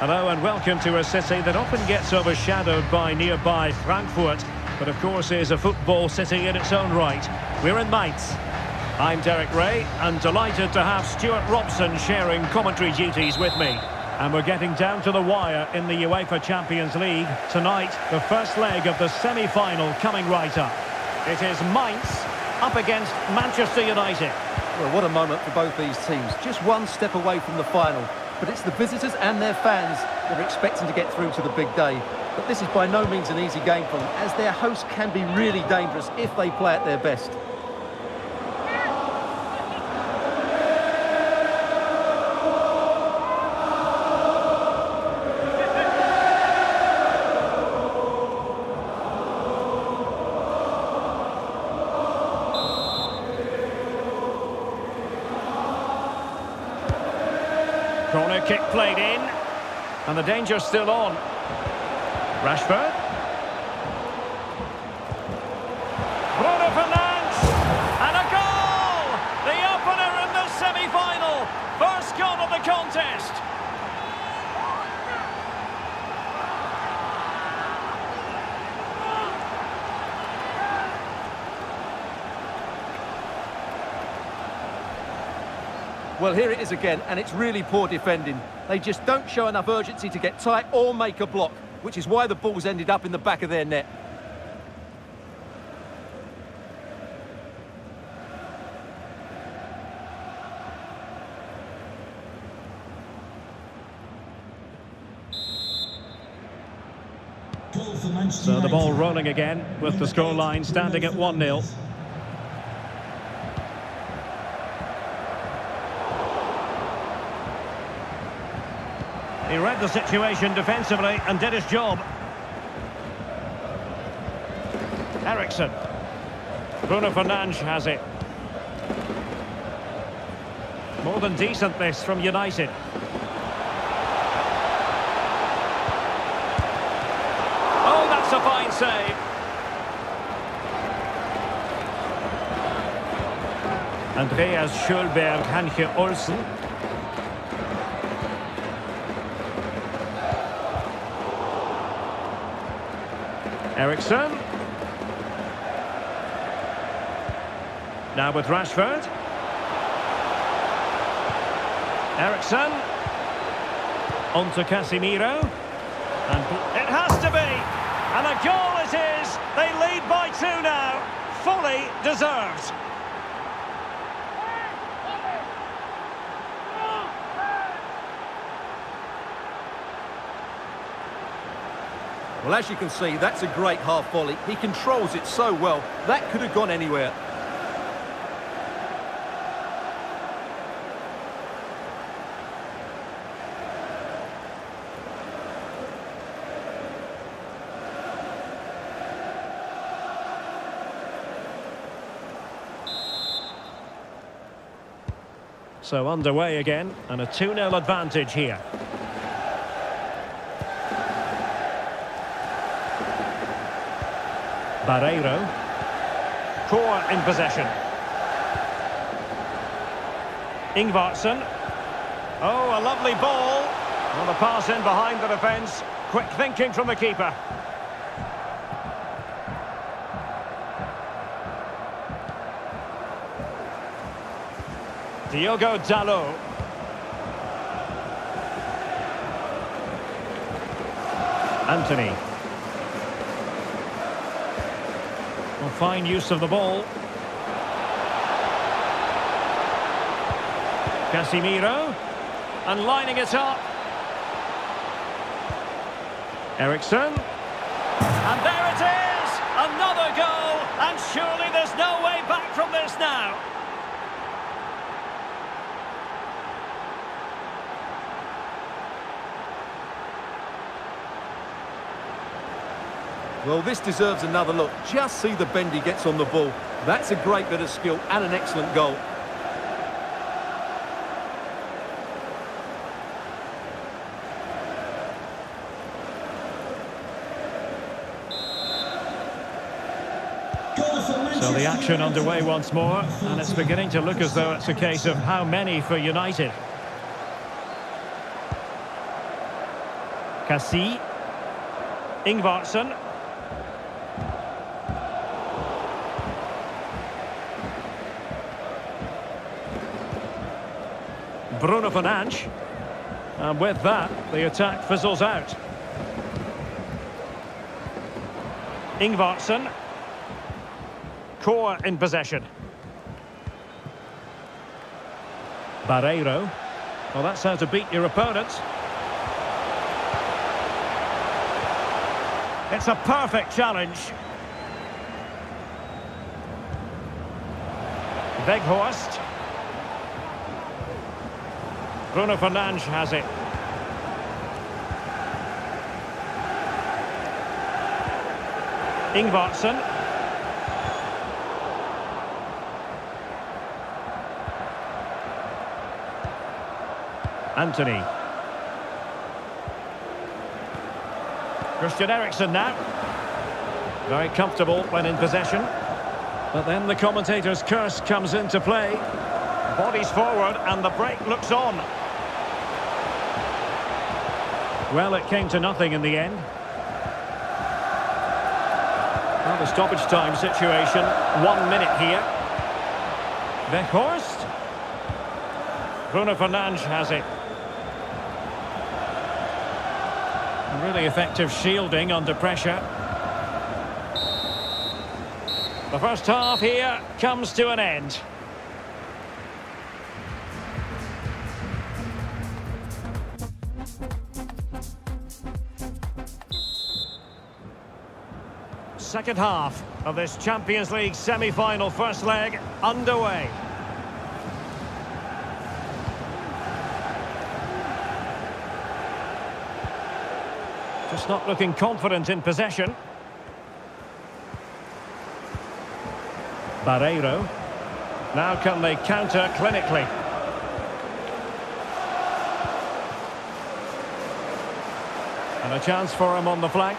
Hello and welcome to a city that often gets overshadowed by nearby Frankfurt, but of course is a football city in its own right. We're in Mainz. I'm Derek Ray, and delighted to have Stuart Robson sharing commentary duties with me. And we're getting down to the wire in the UEFA Champions League. Tonight, the first leg of the semi-final coming right up. It is Mainz up against Manchester United. Well, what a moment for both these teams. Just one step away from the final. But it's the visitors and their fans that are expecting to get through to the big day. But this is by no means an easy game for them, as their hosts can be really dangerous if they play at their best. Corner kick played in, and the danger's still on. Rashford. Bruno Fernandes, and a goal! The opener in the semi-final. First goal of the contest. Well, here it is again, and it's really poor defending. They just don't show enough urgency to get tight or make a block, which is why the ball's ended up in the back of their net. So the ball rolling again, with the scoreline standing at 1-0. He read the situation defensively and did his job. Eriksen. Bruno Fernandes has it. More than decent this from United. Oh, that's a fine save. Andreas Schulberg, Hanke Olsen. Eriksen. Now with Rashford. Eriksen. On to Casemiro. And it has to be! And a goal it is! They lead by 2 now. Fully deserved. Well, as you can see, that's a great half volley. He controls it so well. That could have gone anywhere. So underway again, and a 2-0 advantage here. Barreiro, poor in possession. Ingvartsen, oh, a lovely ball. Well, a pass in behind the defence. Quick thinking from the keeper. Diogo Dalot. Anthony. Fine use of the ball. Casemiro, and lining it up. Eriksen, and there it is! Another goal, and surely there's no way back from this now. Well, this deserves another look. Just see the bend he gets on the ball. That's a great bit of skill and an excellent goal. So the action underway once more, and it's beginning to look as though it's a case of how many for United. Cassie. Ingvartsen. Bruno Fernandes. And with that, the attack fizzles out. Ingvartsen. Core in possession. Barreiro. Well, that's how to beat your opponent. It's a perfect challenge. Weghorst. Bruno Fernandes has it. Ingvartsen. Anthony. Christian Eriksen now. Very comfortable when in possession. But then the commentator's curse comes into play. Bodies forward and the break looks on. Well, it came to nothing in the end. Well, the stoppage time situation. 1 minute here. Weghorst. Bruno Fernandes has it. Really effective shielding under pressure. The first half here comes to an end. Second half of this Champions League semi-final first leg underway. Just not looking confident in possession. Barreiro. Now can they counter clinically? And a chance for him on the flank.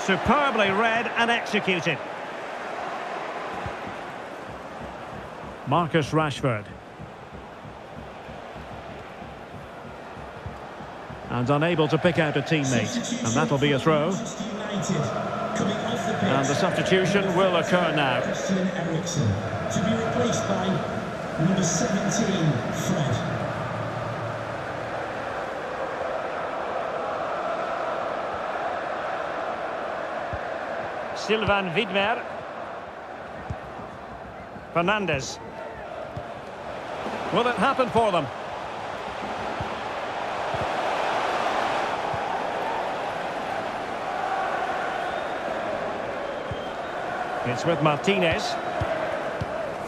Superbly read and executed. Marcus Rashford. And unable to pick out a teammate. And that'll be a throw. And the substitution will occur now. To be replaced by number 17, Fred. Silvan Widmer. Fernandez. Will it happen for them? It's with Martinez.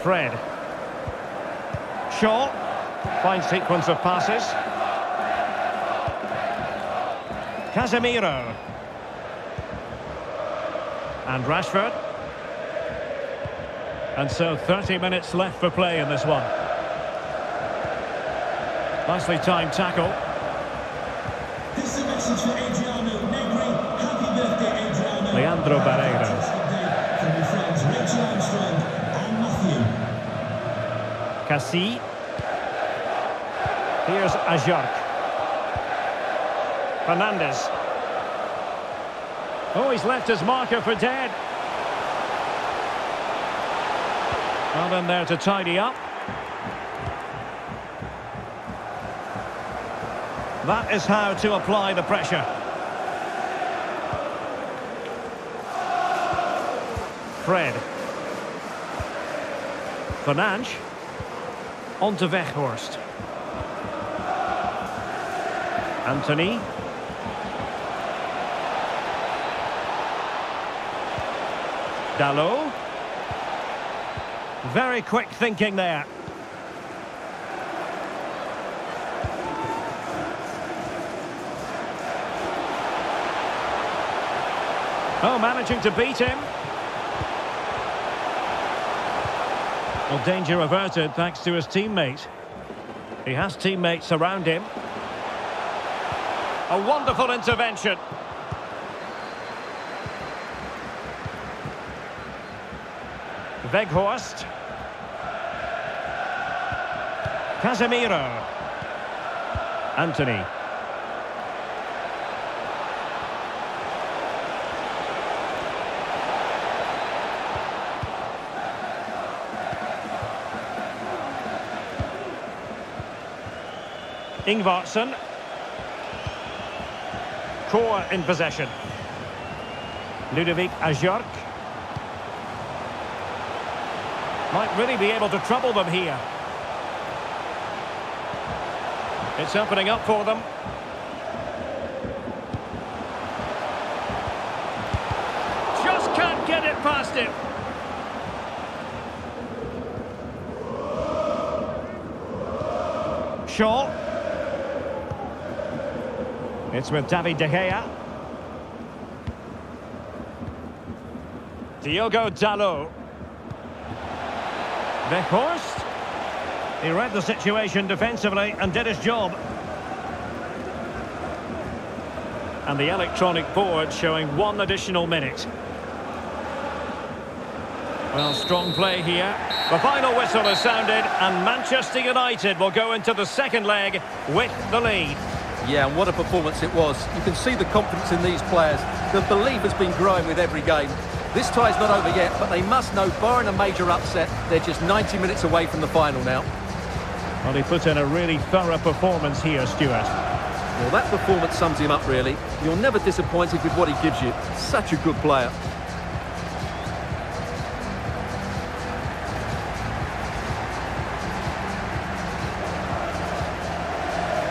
Fred. Shaw. Fine sequence of passes. Casemiro. And Rashford. And so 30 minutes left for play in this one. Nicely timed tackle. This is a message for Adriano Negri. Happy birthday, Adriano. Leandro Bareiro. Cassie. Here's Ajark. Fernandez. Oh, he's left his marker for dead. Well, then there to tidy up. That is how to apply the pressure. Fred. Fernandes. On to Weghorst. Anthony. Dalot. Very quick thinking there. Oh, managing to beat him. Well, danger averted thanks to his teammate. He has teammates around him. A wonderful intervention. Weghorst. Casemiro. Anthony. Ingvartsen. Core in possession. Ludovic Ajork. Might really be able to trouble them here. It's opening up for them. Just can't get it past him. Shaw. It's with David De Gea. Diogo Dalot. Weghorst. He read the situation defensively and did his job. And the electronic board showing one additional minute. Well, strong play here. The final whistle has sounded and Manchester United will go into the second leg with the lead. Yeah, and what a performance it was. You can see the confidence in these players. The belief has been growing with every game. This tie's not over yet, but they must know, barring a major upset, they're just 90 minutes away from the final now. Well, he put in a really thorough performance here, Stuart. Well, that performance sums him up, really. You're never disappointed with what he gives you. Such a good player.